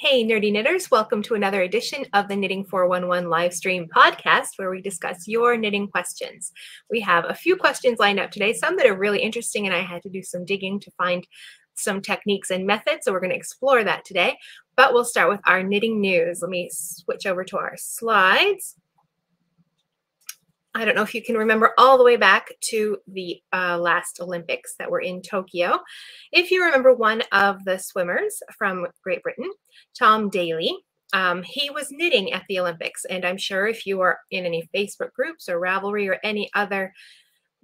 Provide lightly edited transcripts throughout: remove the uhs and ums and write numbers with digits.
Hey, nerdy knitters, welcome to another edition of the Knitting 411 live stream podcast where we discuss your knitting questions. We have a few questions lined up today, some that are really interesting, and I had to do some digging to find some techniques and methods, so we're going to explore that today. But we'll start with our knitting news. Let me switch over to our slides. I don't know if you can remember all the way back to the last Olympics that were in Tokyo. If you remember one of the swimmers from Great Britain, Tom Daley, he was knitting at the Olympics. And I'm sure if you are in any Facebook groups or Ravelry or any other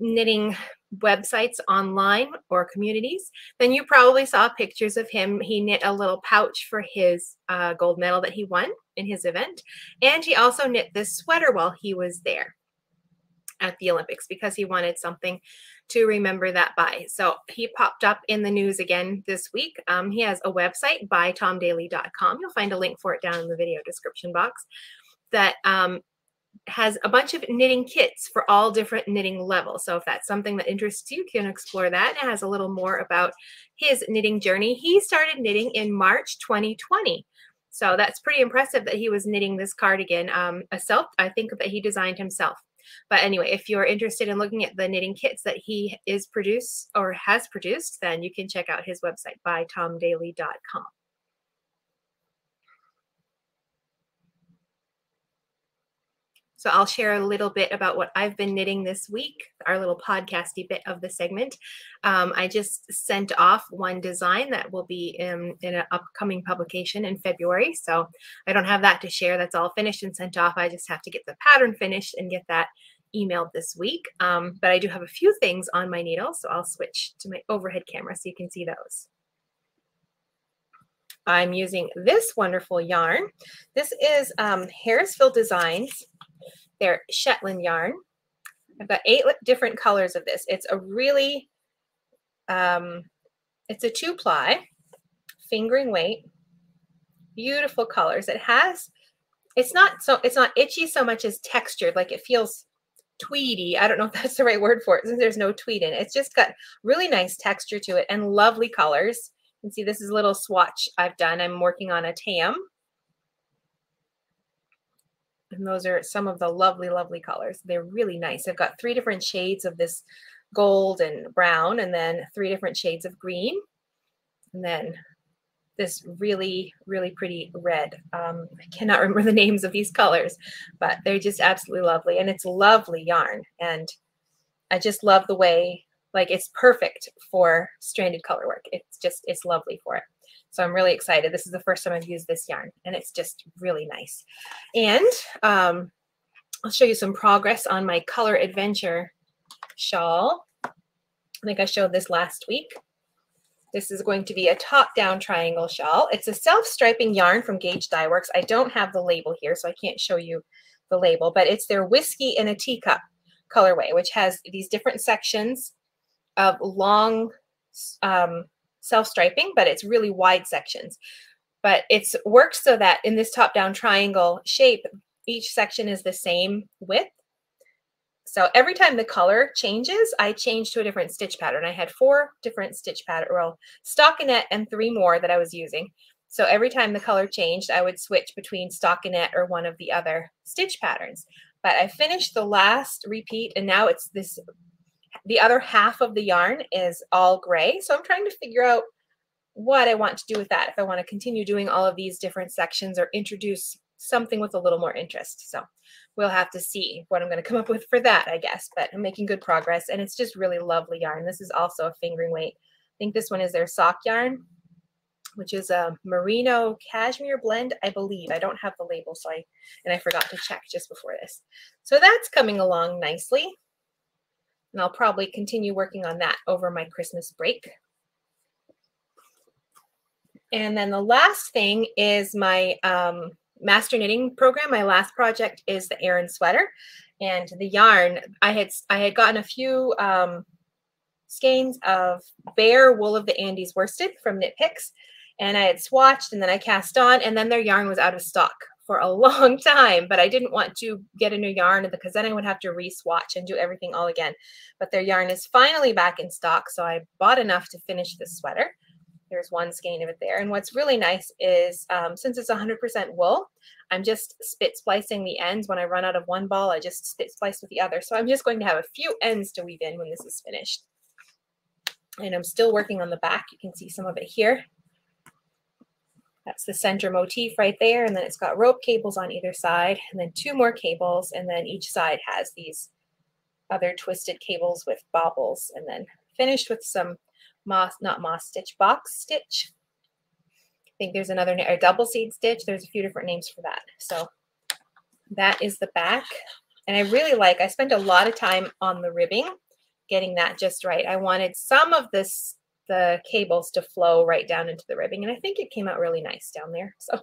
knitting websites online or communities, then you probably saw pictures of him. He knit a little pouch for his gold medal that he won in his event. And he also knit this sweater while he was there at the Olympics because he wanted something to remember that by. So he popped up in the news again this week. He has a website, bytomdaley.com. You'll find a link for it down in the video description box that has a bunch of knitting kits for all different knitting levels. So if that's something that interests you, you can explore that. It has a little more about his knitting journey. He started knitting in March 2020. So that's pretty impressive that he was knitting this cardigan, a self, I think that he designed himself. But anyway, if you're interested in looking at the knitting kits that he is produced or has produced, then you can check out his website, bytomdaley.com. So I'll share a little bit about what I've been knitting this week, our little podcasty bit of the segment. I just sent off one design that will be in an upcoming publication in February. So I don't have that to share. That's all finished and sent off. I just have to get the pattern finished and get that emailed this week. But I do have a few things on my needle. So I'll switch to my overhead camera so you can see those. I'm using this wonderful yarn. This is Harrisville Designs. They're Shetland yarn. I've got 8 different colors of this. It's a really, it's a 2-ply, fingering weight, beautiful colors. It has, it's not itchy so much as textured, like it feels tweedy. I don't know if that's the right word for it since there's no tweed in it. It's just got really nice texture to it and lovely colors. You can see this is a little swatch I've done. I'm working on a tam. And those are some of the lovely, lovely colors. They're really nice. I've got 3 different shades of this gold and brown, and then 3 different shades of green. And then this really, really pretty red. I cannot remember the names of these colors, but they're just absolutely lovely. And it's lovely yarn. And I just love the way, like, it's perfect for stranded color work. It's just, it's lovely for it. So I'm really excited. This is the first time I've used this yarn, and it's just really nice. And I'll show you some progress on my Color Adventure shawl. I think I showed this last week. This is going to be a top-down triangle shawl. It's a self-striping yarn from Gauge Dye Works. I don't have the label here, so I can't show you the label, but it's their Whiskey in a Teacup colorway, which has these different sections of long self-striping, but it's really wide sections. But it's worked so that in this top-down triangle shape, each section is the same width. So every time the color changes, I change to a different stitch pattern. I had 4 different stitch pattern, well, stockinette and 3 more that I was using. So every time the color changed, I would switch between stockinette or one of the other stitch patterns. But I finished the last repeat, and now it's this. The other half of the yarn is all gray. So I'm trying to figure out what I want to do with that. If I want to continue doing all of these different sections or introduce something with a little more interest. So we'll have to see what I'm going to come up with for that, I guess. But I'm making good progress, and it's just really lovely yarn. This is also a fingering weight. I think this one is their sock yarn, which is a merino cashmere blend, I believe. I don't have the label, so I forgot to check just before this. So that's coming along nicely. And I'll probably continue working on that over my Christmas break. And then the last thing is my master knitting program. My last project is the Aaron sweater, and the yarn I had gotten a few skeins of bare wool of the Andes worsted from Knit Picks, and I had swatched, and then I cast on, and then their yarn was out of stock for a long time, but I didn't want to get a new yarn because then I would have to re-swatch and do everything all again. But their yarn is finally back in stock, so I bought enough to finish this sweater. There's one skein of it there. And what's really nice is since it's 100% wool, I'm just spit splicing the ends. When I run out of one ball, I just spit splice with the other. So I'm just going to have a few ends to weave in when this is finished. And I'm still working on the back. You can see some of it here. That's the center motif right there. And then it's got rope cables on either side, and then two more cables. And then each side has these other twisted cables with bobbles, and then finished with some box stitch. I think there's another double seed stitch. There's a few different names for that. So that is the back. And I really like, I spent a lot of time on the ribbing, getting that just right. I wanted some of this, the cables to flow right down into the ribbing. And I think it came out really nice down there. So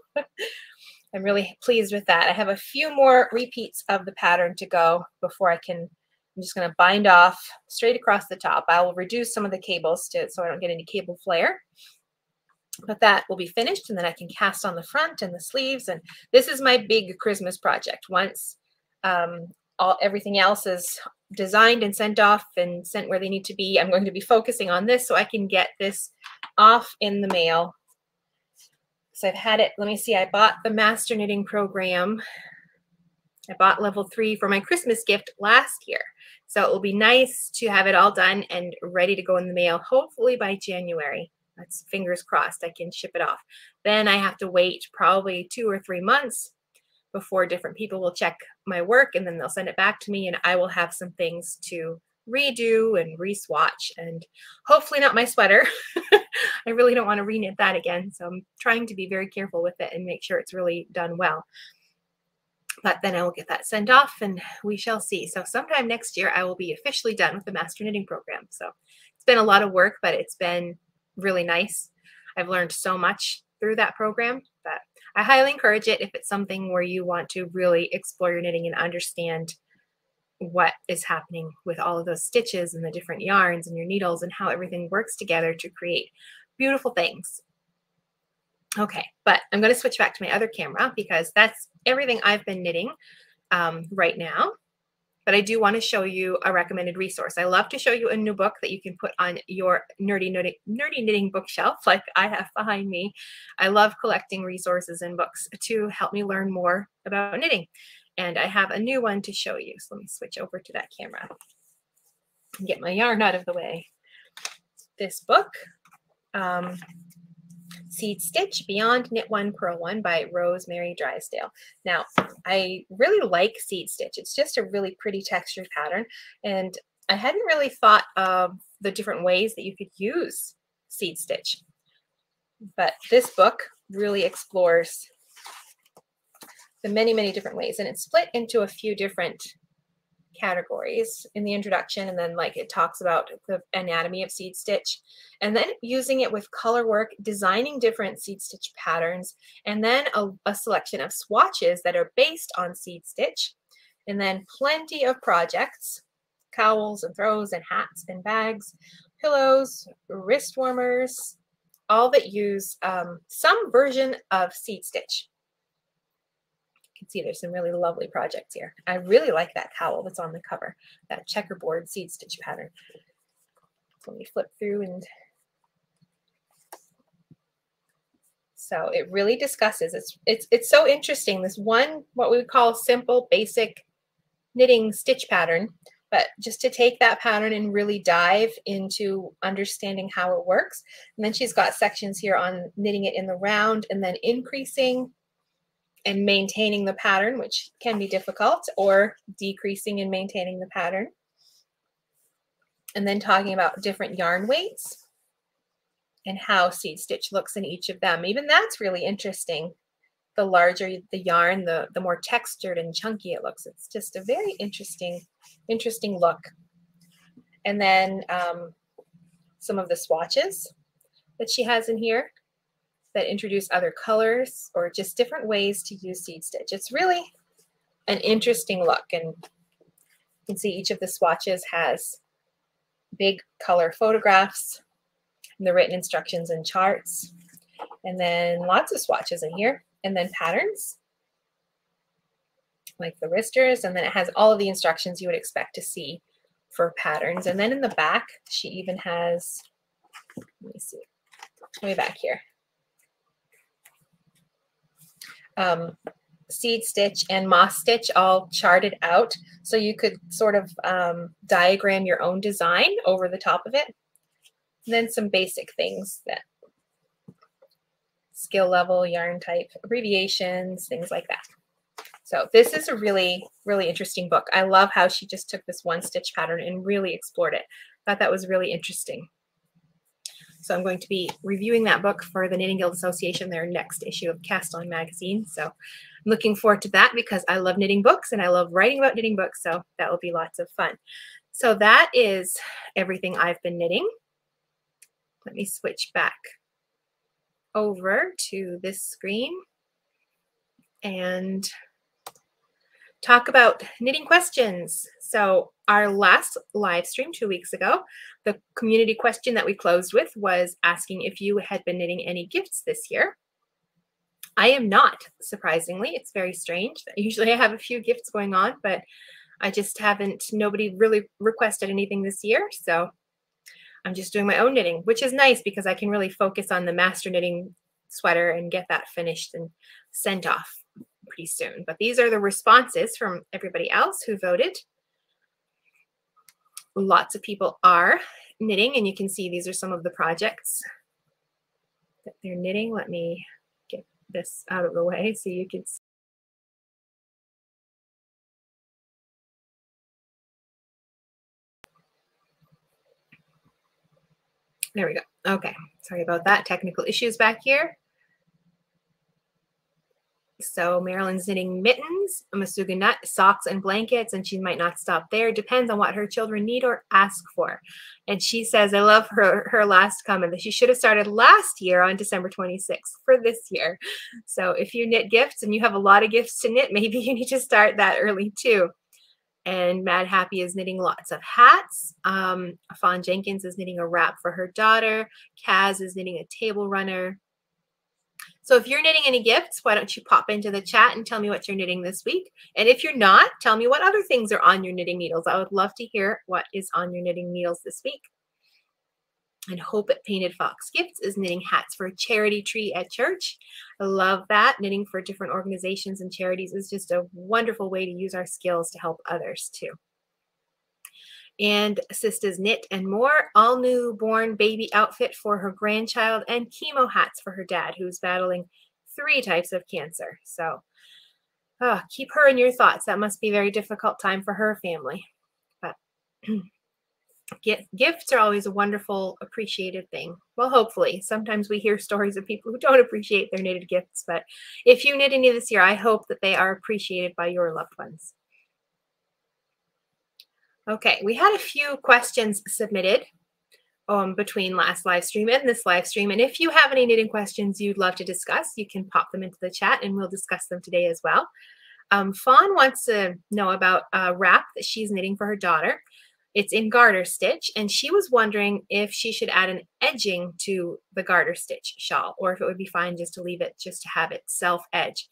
I'm really pleased with that. I have a few more repeats of the pattern to go before I can, I'm just going to bind off straight across the top. I will reduce some of the cables to, so I don't get any cable flare. But that will be finished, and then I can cast on the front and the sleeves. And this is my big Christmas project. Once everything else is designed and sent off and sent where they need to be, I'm going to be focusing on this so I can get this off in the mail. So I've had it. Let me see. I bought the Master Knitting Program. I bought level 3 for my Christmas gift last year. So it will be nice to have it all done and ready to go in the mail, hopefully by January. That's fingers crossed, I can ship it off. Then I have to wait probably 2 or 3 months before different people will check my work, and then they'll send it back to me, and I will have some things to redo and re-swatch, and hopefully not my sweater. I really don't want to re-knit that again. So I'm trying to be very careful with it and make sure it's really done well. But then I will get that sent off, and we shall see. So sometime next year, I will be officially done with the Master Knitting Program. So it's been a lot of work, but it's been really nice. I've learned so much through that program, but I highly encourage it if it's something where you want to really explore your knitting and understand what is happening with all of those stitches and the different yarns and your needles and how everything works together to create beautiful things. Okay, but I'm going to switch back to my other camera because that's everything I've been knitting right now. But I do want to show you a recommended resource. I love to show you a new book that you can put on your nerdy knitting bookshelf like I have behind me. I love collecting resources and books to help me learn more about knitting. And I have a new one to show you. So let me switch over to that camera and get my yarn out of the way. This book, Seed Stitch Beyond Knit One, Purl One by Rosemary Drysdale. Now, I really like seed stitch. It's just a really pretty textured pattern. And I hadn't really thought of the different ways that you could use seed stitch. But this book really explores the many, many different ways. And it's split into a few different categories in the introduction, and then like it talks about the anatomy of seed stitch, and then using it with color work, designing different seed stitch patterns, and then a selection of swatches that are based on seed stitch, and then plenty of projects, cowls and throws and hats and bags, pillows, wrist warmers, all that use some version of seed stitch. See, there's some really lovely projects here. I really like that cowl that's on the cover, that checkerboard seed stitch pattern. Let me flip through, and so it really discusses, it's so interesting, this one what we would call simple basic knitting stitch pattern, but just to take that pattern and really dive into understanding how it works. And then she's got sections here on knitting it in the round, and then increasing and maintaining the pattern, which can be difficult, or decreasing and maintaining the pattern. And then talking about different yarn weights and how seed stitch looks in each of them. Even that's really interesting. The larger the yarn, the more textured and chunky it looks. It's just a very interesting look. And then some of the swatches that she has in here that introduce other colors or just different ways to use seed stitch. It's really an interesting look, and you can see each of the swatches has big color photographs and the written instructions and charts, and then lots of swatches in here, and then patterns like the wristers, and then it has all of the instructions you would expect to see for patterns. And then in the back, she even has, let me see, Let me back here. Seed stitch and moss stitch all charted out, so you could sort of diagram your own design over the top of it. And then some basic things, that skill level, yarn type, abbreviations, things like that. So this is a really, really interesting book. I love how she just took this one stitch pattern and really explored it. I thought that was really interesting. So I'm going to be reviewing that book for the Knitting Guild Association, their next issue of Cast On Magazine. So I'm looking forward to that because I love knitting books and I love writing about knitting books. So that will be lots of fun. So that is everything I've been knitting. Let me switch back over to this screen and talk about knitting questions. So our last live stream 2 weeks ago, the community question that we closed with was asking if you had been knitting any gifts this year. I am not, surprisingly. It's very strange. Usually I have a few gifts going on, but I just haven't, nobody really requested anything this year. So I'm just doing my own knitting, which is nice because I can really focus on the master knitting sweater and get that finished and sent off pretty soon. But these are the responses from everybody else who voted. Lots of people are knitting, and you can see these are some of the projects that they're knitting. Let me get this out of the way so you can see. There we go. Okay. Sorry about that. Technical issues back here. So Marilyn's knitting mittens, Masuga nut, socks and blankets, and she might not stop there. Depends on what her children need or ask for. And she says, I love her last comment, that she should have started last year on December 26th for this year. So if you knit gifts and you have a lot of gifts to knit, maybe you need to start that early too. And Mad Happy is knitting lots of hats. Fawn Jenkins is knitting a wrap for her daughter. Kaz is knitting a table runner. So if you're knitting any gifts, why don't you pop into the chat and tell me what you're knitting this week? And if you're not, tell me what other things are on your knitting needles. I would love to hear what is on your knitting needles this week. And Hope at Painted Fox Gifts is knitting hats for a charity tree at church. I love that. Knitting for different organizations and charities is just a wonderful way to use our skills to help others too. And Sistas Knit and More, all newborn baby outfit for her grandchild, and chemo hats for her dad, who's battling 3 types of cancer. So keep her in your thoughts. That must be a very difficult time for her family. But gifts are always a wonderful, appreciated thing. Well, hopefully. Sometimes we hear stories of people who don't appreciate their knitted gifts. But if you knit any this year, I hope that they are appreciated by your loved ones. Okay, we had a few questions submitted between last live stream and this live stream. And if you have any knitting questions you'd love to discuss, you can pop them into the chat and we'll discuss them today as well. Fawn wants to know about a wrap that she's knitting for her daughter. It's in garter stitch, and she was wondering if she should add an edging to the garter stitch shawl, or if it would be fine just to leave it, just to have it self-edge.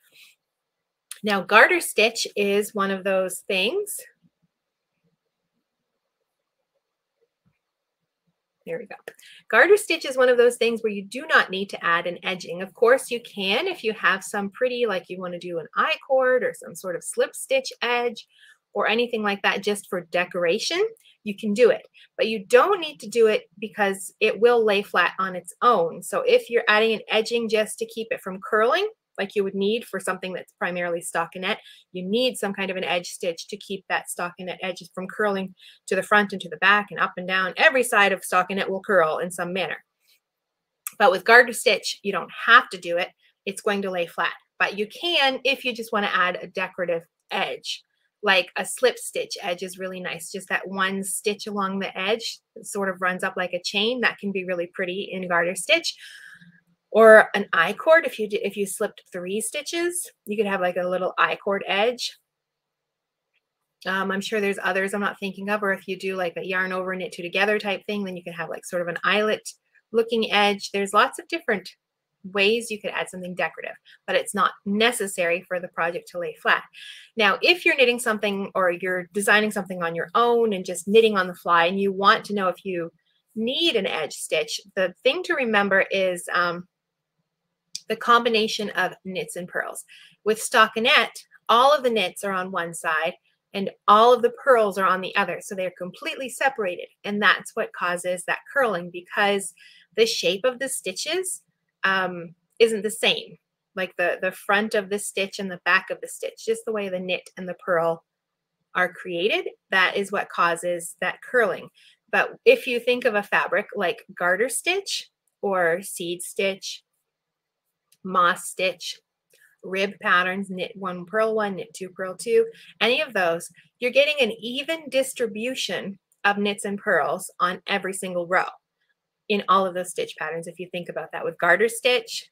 Now, garter stitch is one of those things. There we go. Garter stitch is one of those things where you do not need to add an edging. Of course, you can if you have some pretty, like you want to do an I-cord or some sort of slip stitch edge or anything like that just for decoration, you can do it. But you don't need to do it because it will lay flat on its own. So if you're adding an edging just to keep it from curling, like you would need for something that's primarily stockinette, you need some kind of an edge stitch to keep that stockinette edge from curling to the front and to the back and up and down. Every side of stockinette will curl in some manner. But with garter stitch, you don't have to do it. It's going to lay flat. But you can if you just want to add a decorative edge, like a slip stitch edge is really nice. Just that one stitch along the edge that sort of runs up like a chain. That can be really pretty in garter stitch. Or an I-cord, if you slipped 3 stitches, you could have like a little I-cord edge. I'm sure there's others I'm not thinking of, or if you do like a yarn over knit 2 together type thing, then you can have like sort of an eyelet looking edge. There's lots of different ways you could add something decorative, but it's not necessary for the project to lay flat. Now, if you're knitting something or you're designing something on your own and just knitting on the fly, and you want to know if you need an edge stitch, the thing to remember is the combination of knits and purls. With stockinette, all of the knits are on one side and all of the purls are on the other. So they're completely separated. And that's what causes that curling, because the shape of the stitches isn't the same. Like the front of the stitch and the back of the stitch, just the way the knit and the purl are created, that is what causes that curling. But if you think of a fabric like garter stitch or seed stitch, moss stitch, rib patterns, knit one, purl one, knit two, purl two, any of those, you're getting an even distribution of knits and purls on every single row in all of those stitch patterns. If you think about that with garter stitch,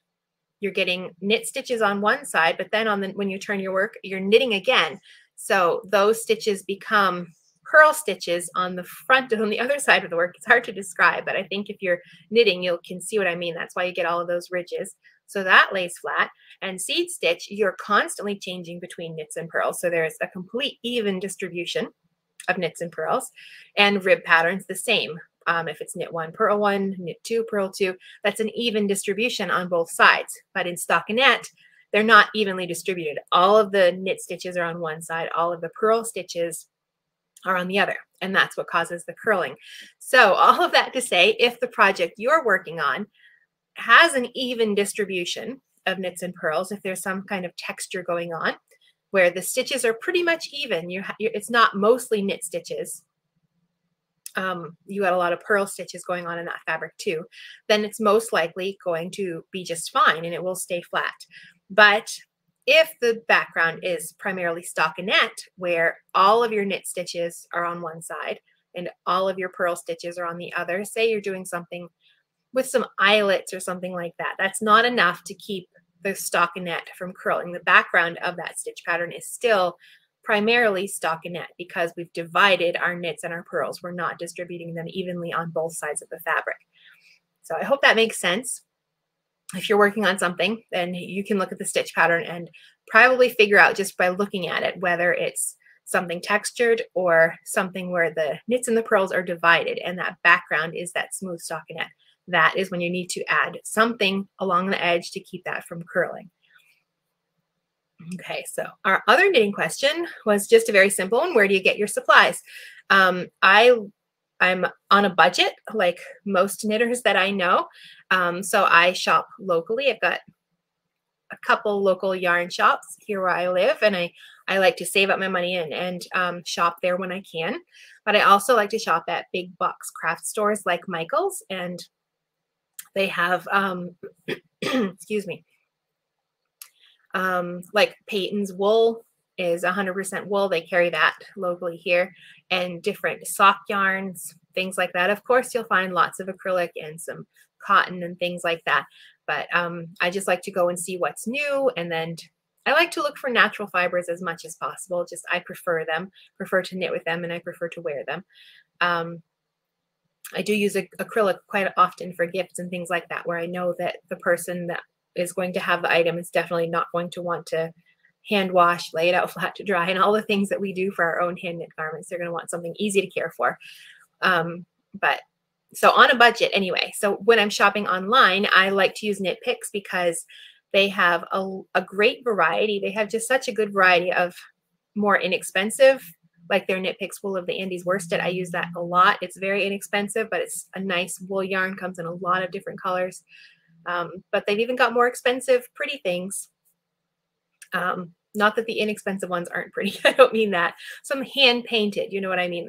you're getting knit stitches on one side, but then on the, when you turn your work, you're knitting again. So those stitches become purl stitches on the front and on the other side of the work. It's hard to describe, but I think if you're knitting, you can see what I mean. That's why you get all of those ridges. So that lays flat. And seed stitch, you're constantly changing between knits and purls. So there's a complete even distribution of knits and purls. And rib patterns, the same. If it's knit one, purl one, knit two, purl two, that's an even distribution on both sides. But in stockinette, they're not evenly distributed. All of the knit stitches are on one side. All of the purl stitches are on the other. And that's what causes the curling. So all of that to say, if the project you're working on has an even distribution of knits and purls, if there's some kind of texture going on where the stitches are pretty much even, it's not mostly knit stitches, you had a lot of purl stitches going on in that fabric too, then it's most likely going to be just fine and it will stay flat. But if the background is primarily stockinette, where all of your knit stitches are on one side and all of your purl stitches are on the other, say you're doing something with some eyelets or something like that, that's not enough to keep the stockinette from curling. The background of that stitch pattern is still primarily stockinette because we've divided our knits and our purls. We're not distributing them evenly on both sides of the fabric. So I hope that makes sense. If you're working on something, then you can look at the stitch pattern and probably figure out just by looking at it whether it's something textured or something where the knits and the purls are divided and that background is that smooth stockinette. That is when you need to add something along the edge to keep that from curling. Okay, so our other knitting question was just a very simple one. Where do you get your supplies? I'm on a budget, like most knitters that I know. So I shop locally. I've got a couple local yarn shops here where I live, and I like to save up my money and shop there when I can. But I also like to shop at big box craft stores like Michael's, and they have, excuse me, like Peyton's Wool is 100% wool. They carry that locally here, and different sock yarns, things like that. Of course, you'll find lots of acrylic and some cotton and things like that. But I just like to go and see what's new. And then I like to look for natural fibers as much as possible. Just I prefer them, prefer to knit with them, and I prefer to wear them. I do use acrylic quite often for gifts and things like that, where I know that the person that is going to have the item is definitely not going to want to hand wash, lay it out flat to dry, and all the things that we do for our own hand knit garments. They're going to want something easy to care for. But so on a budget anyway. So when I'm shopping online, I like to use Knit Picks because they have a great variety. They have just such a good variety of more inexpensive, like their Knit Picks Wool of the Andes Worsted. I use that a lot. It's very inexpensive, but it's a nice wool yarn, comes in a lot of different colors. But they've even got more expensive, pretty things. Not that the inexpensive ones aren't pretty. I don't mean that. Some hand painted, you know what I mean?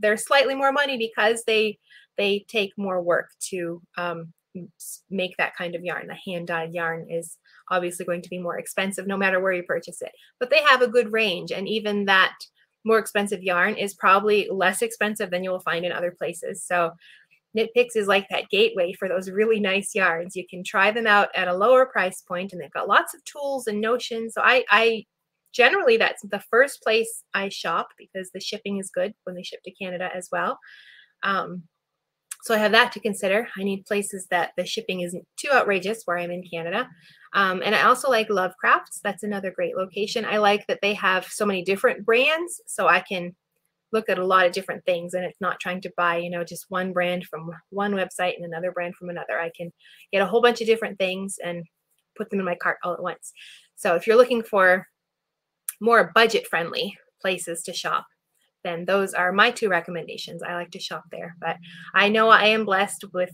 They're slightly more money because they take more work to make that kind of yarn. The hand dyed yarn is obviously going to be more expensive no matter where you purchase it, but they have a good range. And even that more expensive yarn is probably less expensive than you will find in other places. So Knit Picks is like that gateway for those really nice yarns. You can try them out at a lower price point, and they've got lots of tools and notions. So I generally, that's the first place I shop because the shipping is good when they ship to Canada as well. So I have that to consider. I need places that the shipping isn't too outrageous where I'm in Canada. And I also like Lovecrafts. That's another great location. I like that they have so many different brands, so I can look at a lot of different things, and it's not trying to buy, you know, just one brand from one website and another brand from another. I can get a whole bunch of different things and put them in my cart all at once. So if you're looking for more budget-friendly places to shop, then those are my two recommendations. I like to shop there, but I know I am blessed with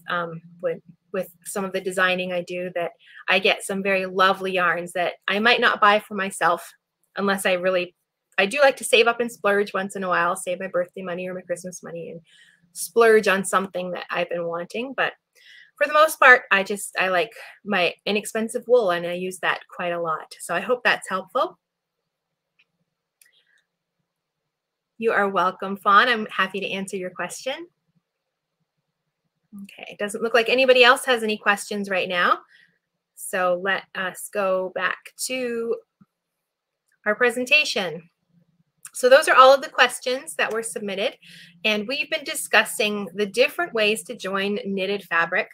some of the designing I do, that I get some very lovely yarns that I might not buy for myself unless I really, I do like to save up and splurge once in a while, save my birthday money or my Christmas money and splurge on something that I've been wanting. But for the most part, I like my inexpensive wool, and I use that quite a lot. So I hope that's helpful. You are welcome, Fawn. I'm happy to answer your question. Okay, it doesn't look like anybody else has any questions right now. So let us go back to our presentation. So those are all of the questions that were submitted, and we've been discussing the different ways to join knitted fabric.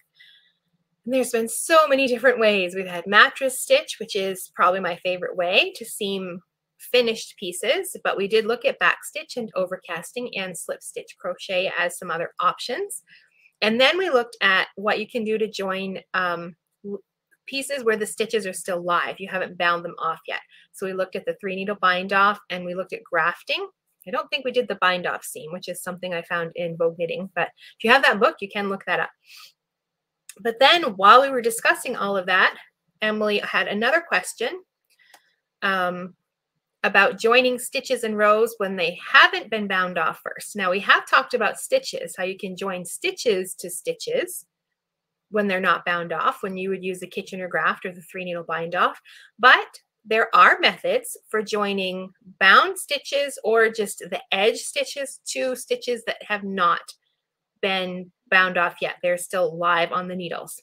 And there's been so many different ways. We've had mattress stitch, which is probably my favorite way to seam finished pieces, but we did look at backstitch and overcasting and slip stitch crochet as some other options. And then we looked at what you can do to join pieces where the stitches are still live. You haven't bound them off yet. So we looked at the 3-needle bind off, and we looked at grafting. I don't think we did the bind off seam, which is something I found in Vogue Knitting, but if you have that book, you can look that up. But then while we were discussing all of that, Emily had another question about joining stitches and rows when they haven't been bound off first. Now we have talked about stitches, how you can join stitches to stitches when they're not bound off, when you would use the Kitchener graft or the 3-needle bind off. But there are methods for joining bound stitches or just the edge stitches to stitches that have not been bound off yet. They're still live on the needles.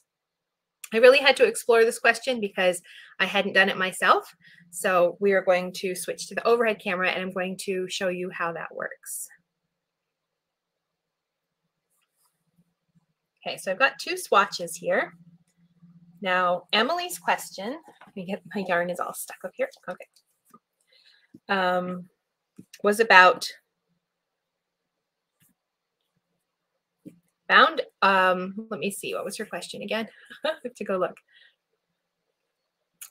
I really had to explore this question because I hadn't done it myself. So we are going to switch to the overhead camera, and I'm going to show you how that works. Okay, so I've got two swatches here. Now, Emily's question, let me get my yarn is all stuck up here. Okay. Was about bound. Let me see. What was her question again? I have to go look.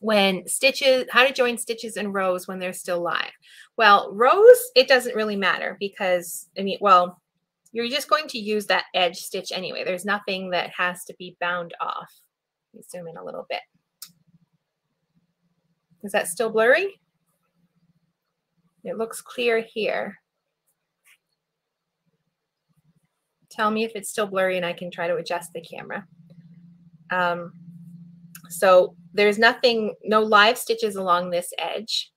When stitches, how to join stitches and rows when they're still live. Well, rows, it doesn't really matter because, I mean, well, you're just going to use that edge stitch anyway. There's nothing that has to be bound off. Let me zoom in a little bit. Is that still blurry? It looks clear here. Tell me if it's still blurry and I can try to adjust the camera. So there's nothing, no live stitches along this edge.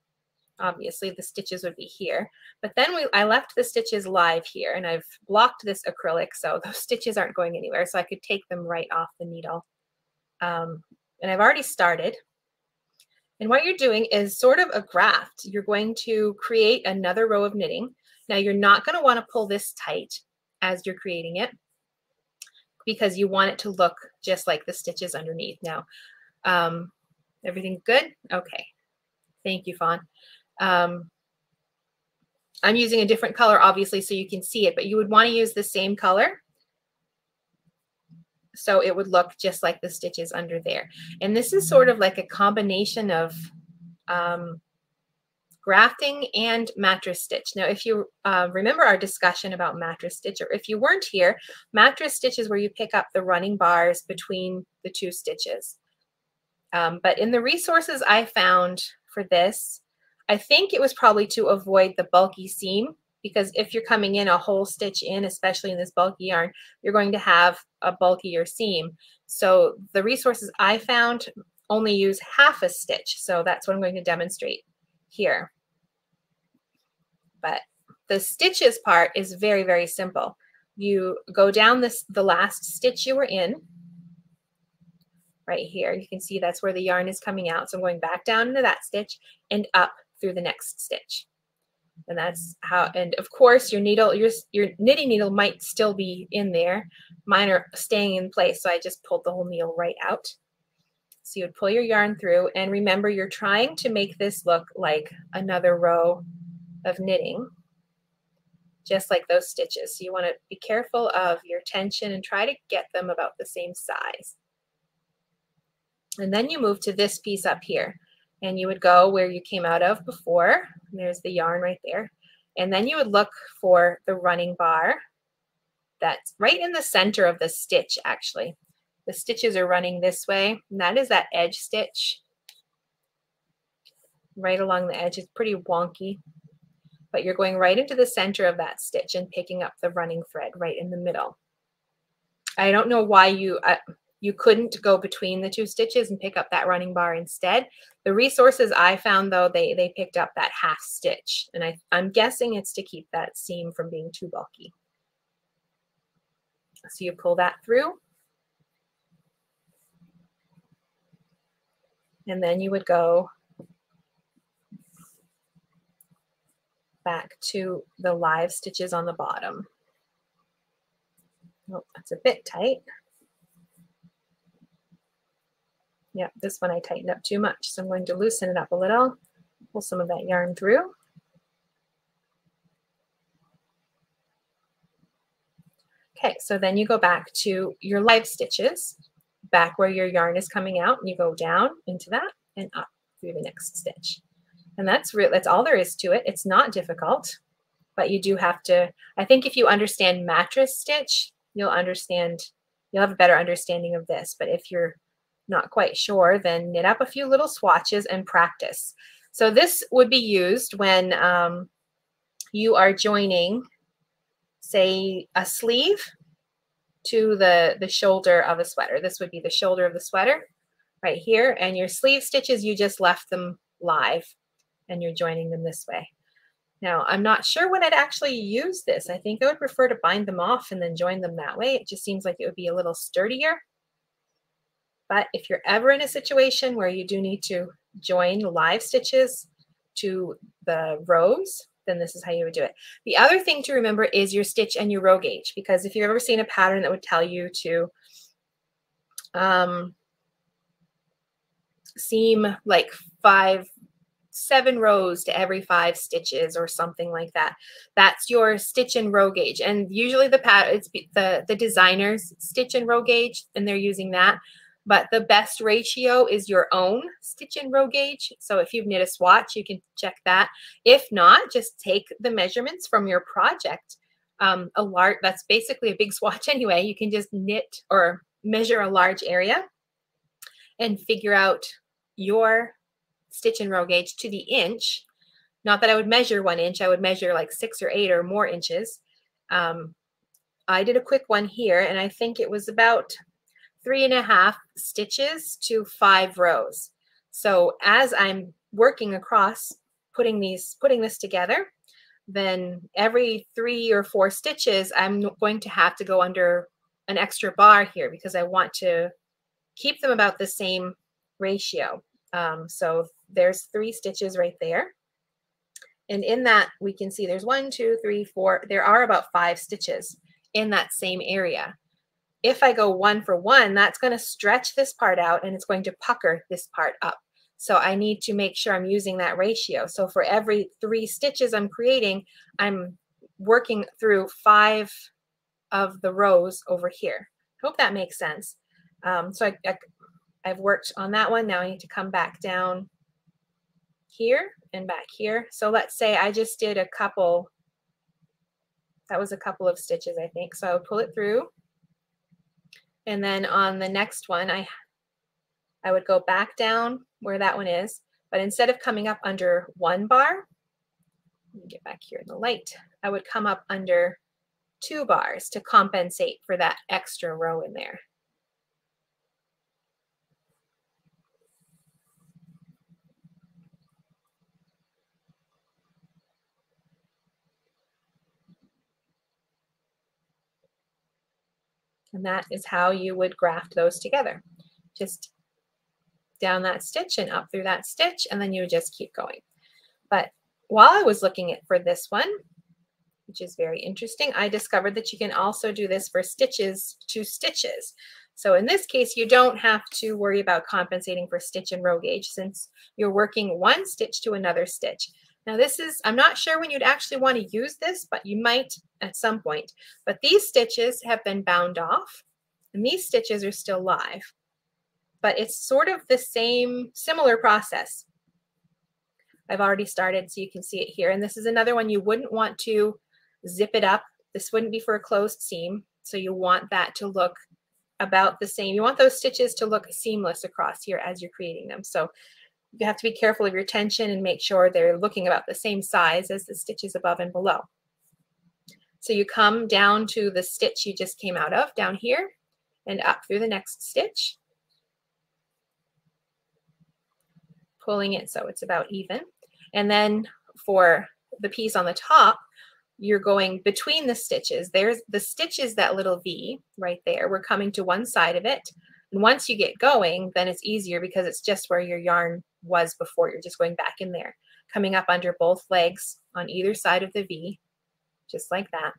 Obviously the stitches would be here, but then I left the stitches live here, and I've blocked this acrylic, so those stitches aren't going anywhere, so I could take them right off the needle. And I've already started. And what you're doing is sort of a graft. You're going to create another row of knitting. Now you're not going to want to pull this tight as you're creating it, because you want it to look just like the stitches underneath. Now, everything good? Okay. Thank you, Fawn. I'm using a different color, obviously, so you can see it, but you would want to use the same color, so it would look just like the stitches under there. And this is sort of like a combination of grafting and mattress stitch. Now, if you remember our discussion about mattress stitch, or if you weren't here, mattress stitch is where you pick up the running bars between the two stitches. But in the resources I found for this, I think it was probably to avoid the bulky seam, because if you're coming in a whole stitch in, especially in this bulky yarn, you're going to have a bulkier seam. So the resources I found only use half a stitch. So that's what I'm going to demonstrate here. But the stitches part is very, very simple. You go down this, the last stitch you were in, right here. You can see that's where the yarn is coming out. So I'm going back down into that stitch and up through the next stitch. And that's how, and of course your needle, your knitting needle might still be in there. Mine are staying in place. So I just pulled the whole needle right out. So you would pull your yarn through, and remember, you're trying to make this look like another row of knitting. just like those stitches. So you want to be careful of your tension and try to get them about the same size. And then you move to this piece up here, and you would go where you came out of before. There's the yarn right there. And then you would look for the running bar that's right in the center of the stitch, actually. The stitches are running this way, and that is that edge stitch right along the edge. It's pretty wonky, but you're going right into the center of that stitch and picking up the running thread right in the middle. I don't know why you couldn't go between the two stitches and pick up that running bar instead. The resources I found, though, they picked up that half stitch, and I'm guessing it's to keep that seam from being too bulky. So you pull that through, and then you would go back to the live stitches on the bottom. Oh, that's a bit tight. Yep, this one I tightened up too much, so I'm going to loosen it up a little, pull some of that yarn through. Okay, so then you go back to your live stitches, back where your yarn is coming out, and you go down into that and up through the next stitch. And that's all there is to it. It's not difficult, but you do have to, I think if you understand mattress stitch, you'll have a better understanding of this. But if you're not quite sure, then knit up a few little swatches and practice. So this would be used when you are joining, say, a sleeve to the shoulder of a sweater. This would be the shoulder of the sweater right here, and your sleeve stitches, you just left them live and you're joining them this way. Now, I'm not sure when I'd actually use this. I think I would prefer to bind them off and then join them that way. It just seems like it would be a little sturdier. But if you're ever in a situation where you do need to join live stitches to the rows, then this is how you would do it. The other thing to remember is your stitch and your row gauge, because if you've ever seen a pattern that would tell you to seam like 7 rows to every 5 stitches or something like that, that's your stitch and row gauge. And usually the designer's stitch and row gauge, and they're using that. But the best ratio is your own stitch and row gauge. So if you've knit a swatch, you can check that. If not, just take the measurements from your project. That's basically a big swatch anyway. You can just knit or measure a large area and figure out your stitch and row gauge to the inch. Not that I would measure 1 inch. I would measure like 6 or 8 or more inches. I did a quick one here, and I think it was about 3.5 stitches to 5 rows. So as I'm working across, putting this together, then every 3 or 4 stitches, I'm going to have to go under an extra bar here because I want to keep them about the same ratio. So there's 3 stitches right there. And in that, we can see there's 1, 2, 3, 4. There are about 5 stitches in that same area. If I go 1 for 1, that's going to stretch this part out and it's going to pucker this part up. So I need to make sure I'm using that ratio. So for every 3 stitches I'm creating, I'm working through 5 of the rows over here. Hope that makes sense. So I've worked on that one. Now I need to come back down here and back here. So let's say I just did a couple. That was a couple of stitches, I think. So I would pull it through. And then on the next one, I would go back down where that one is. But instead of coming up under 1 bar, let me get back here in the light, I would come up under 2 bars to compensate for that extra row in there. And that is how you would graft those together. Just down that stitch and up through that stitch, and then you would just keep going. But while I was looking for this one, which is very interesting, I discovered that you can also do this for stitches to stitches. So in this case, you don't have to worry about compensating for stitch and row gauge since you're working 1 stitch to another stitch. Now this is, I'm not sure when you'd actually want to use this, but you might at some point. But these stitches have been bound off and these stitches are still live. But it's sort of the same, similar process. I've already started, so you can see it here. And this is another one you wouldn't want to zip it up. This wouldn't be for a closed seam. So you want that to look about the same. You want those stitches to look seamless across here as you're creating them. So you have to be careful of your tension and make sure they're looking about the same size as the stitches above and below. So you come down to the stitch you just came out of down here and up through the next stitch. Pulling it so it's about even. And then for the piece on the top, you're going between the stitches. There's the stitches, that little V right there. We're coming to one side of it. And once you get going, then it's easier because it's just where your yarn was before. You're just going back in there, coming up under both legs on either side of the V, just like that.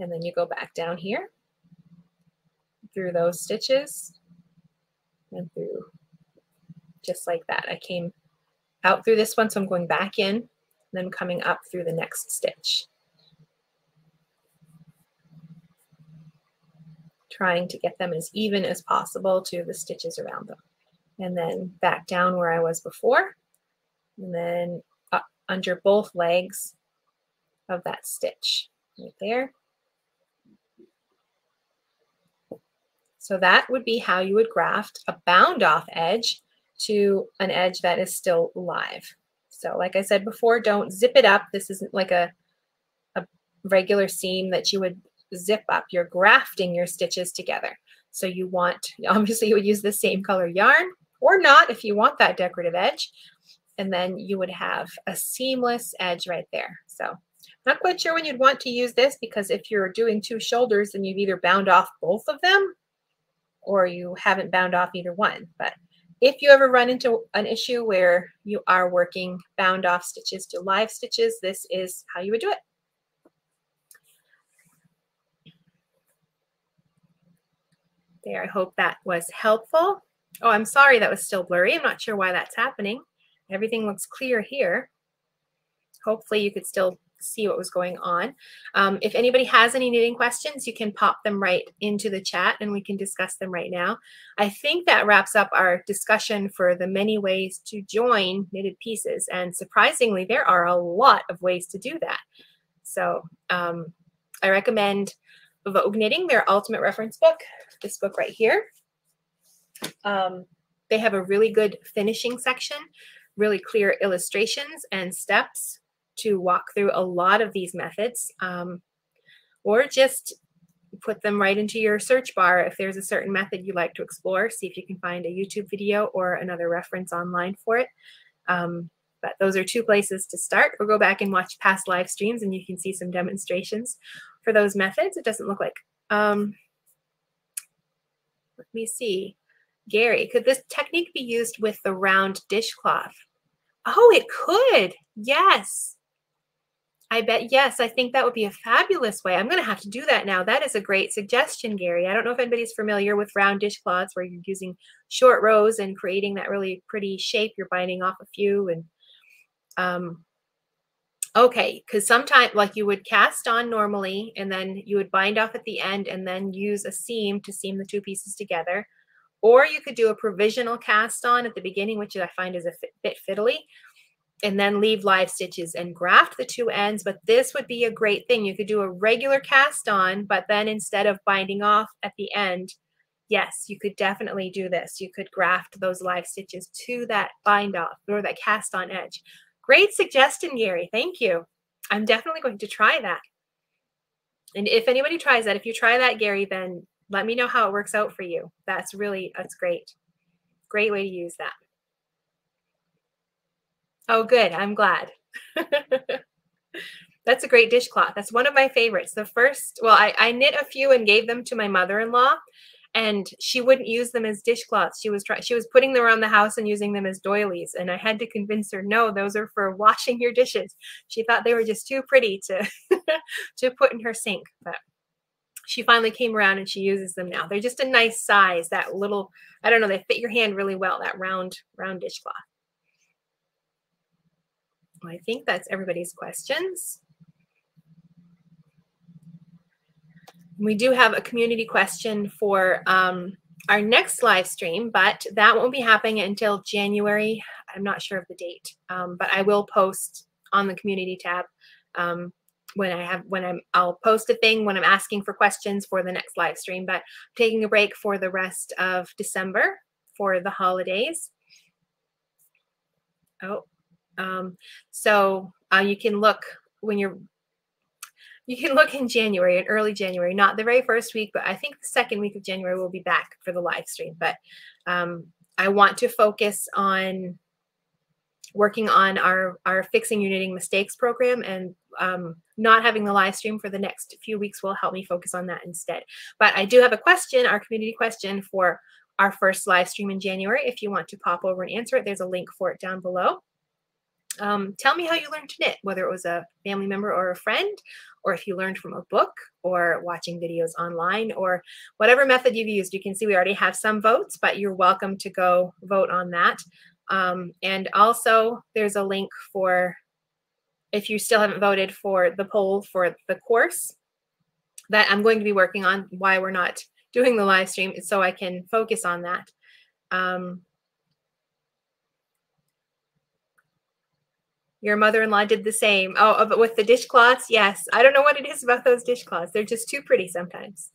And then you go back down here through those stitches and through just like that. I came out through this one, so I'm going back in, and then coming up through the next stitch. Trying to get them as even as possible to the stitches around them. And then back down where I was before, and then up under both legs of that stitch right there. So that would be how you would graft a bound off edge to an edge that is still live. So like I said before, don't zip it up. This isn't like a regular seam that you would zip up. You're grafting your stitches together. So you want, obviously you would use the same color yarn or not if you want that decorative edge. And then you would have a seamless edge right there. So not quite sure when you'd want to use this, because if you're doing two shoulders, then you've either bound off both of them or you haven't bound off either one. But if you ever run into an issue where you are working bound off stitches to live stitches, this is how you would do it. There, I hope that was helpful. Oh, I'm sorry, that was still blurry. I'm not sure why that's happening. Everything looks clear here. Hopefully you could still see what was going on. If anybody has any knitting questions, you can pop them right into the chat and we can discuss them right now. I think that wraps up our discussion for the many ways to join knitted pieces. And surprisingly, there are a lot of ways to do that. So I recommend Vogue Knitting, their ultimate reference book, this book right here. They have a really good finishing section, really clear illustrations and steps to walk through a lot of these methods, or just put them right into your search bar. If there's a certain method you'd like to explore, see if you can find a YouTube video or another reference online for it. But those are two places to start, or go back and watch past live streams and you can see some demonstrations for those methods. It doesn't look like, let me see. Gary, could this technique be used with the round dishcloth? Oh, it could, yes. I bet, yes, I think that would be a fabulous way. I'm gonna have to do that now. That is a great suggestion, Gary. I don't know if anybody's familiar with round dishcloths where you're using short rows and creating that really pretty shape. You're binding off a few and, okay, because sometimes like you would cast on normally and then you would bind off at the end and then use a seam to seam the two pieces together. Or you could do a provisional cast on at the beginning, which I find is a bit fiddly, and then leave live stitches and graft the two ends. But this would be a great thing. You could do a regular cast on, but then instead of binding off at the end, yes, you could definitely do this. You could graft those live stitches to that bind off or that cast on edge. Great suggestion, Gary. Thank you. I'm definitely going to try that. And if anybody tries that, if you try that, Gary, then let me know how it works out for you. That's really, that's great. Great way to use that. Oh, good. I'm glad. That's a great dishcloth. That's one of my favorites. The first, well, I knit a few and gave them to my mother-in-law, and she wouldn't use them as dishcloths. She was putting them around the house and using them as doilies. And I had to convince her, no, those are for washing your dishes. She thought they were just too pretty to, to put in her sink, but she finally came around and she uses them now. They're just a nice size, that little, I don't know, they fit your hand really well, that round dishcloth. Well, I think that's everybody's questions. We do have a community question for our next live stream, but that won't be happening until January. I'm not sure of the date, but I will post on the community tab I'll post a thing when I'm asking for questions for the next live stream. But I'm taking a break for the rest of December for the holidays. So you can look when you're. You can look in January, in early January, not the very first week, but I think the second week of January we'll be back for the live stream. But I want to focus on working on our Fixing Your Knitting Mistakes program, and not having the live stream for the next few weeks will help me focus on that instead. But I do have a question, our community question for our first live stream in January. If you want to pop over and answer it, there's a link for it down below. Tell me how you learned to knit, whether it was a family member or a friend, or if you learned from a book or watching videos online, or whatever method you've used. You can see we already have some votes, but you're welcome to go vote on that. And also there's a link for, if you still haven't voted, for the poll for the course that I'm going to be working on, why we're not doing the live stream, so I can focus on that. Your mother-in-law did the same. Oh, but with the dishcloths, yes. I don't know what it is about those dishcloths. They're just too pretty sometimes.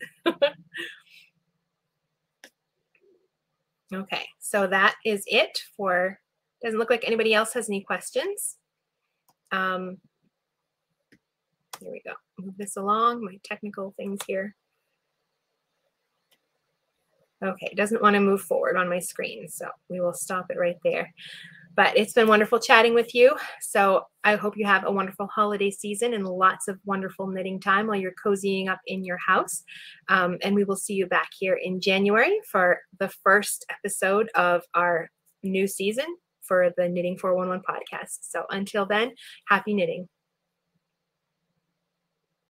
Okay, so that is it for, doesn't look like anybody else has any questions. Here we go. Move this along, my technical things here. Okay, it doesn't want to move forward on my screen, so we will stop it right there. But it's been wonderful chatting with you. So I hope you have a wonderful holiday season and lots of wonderful knitting time while you're cozying up in your house. And we will see you back here in January for the first episode of our new season for the Knitting 411 podcast. So until then, happy knitting.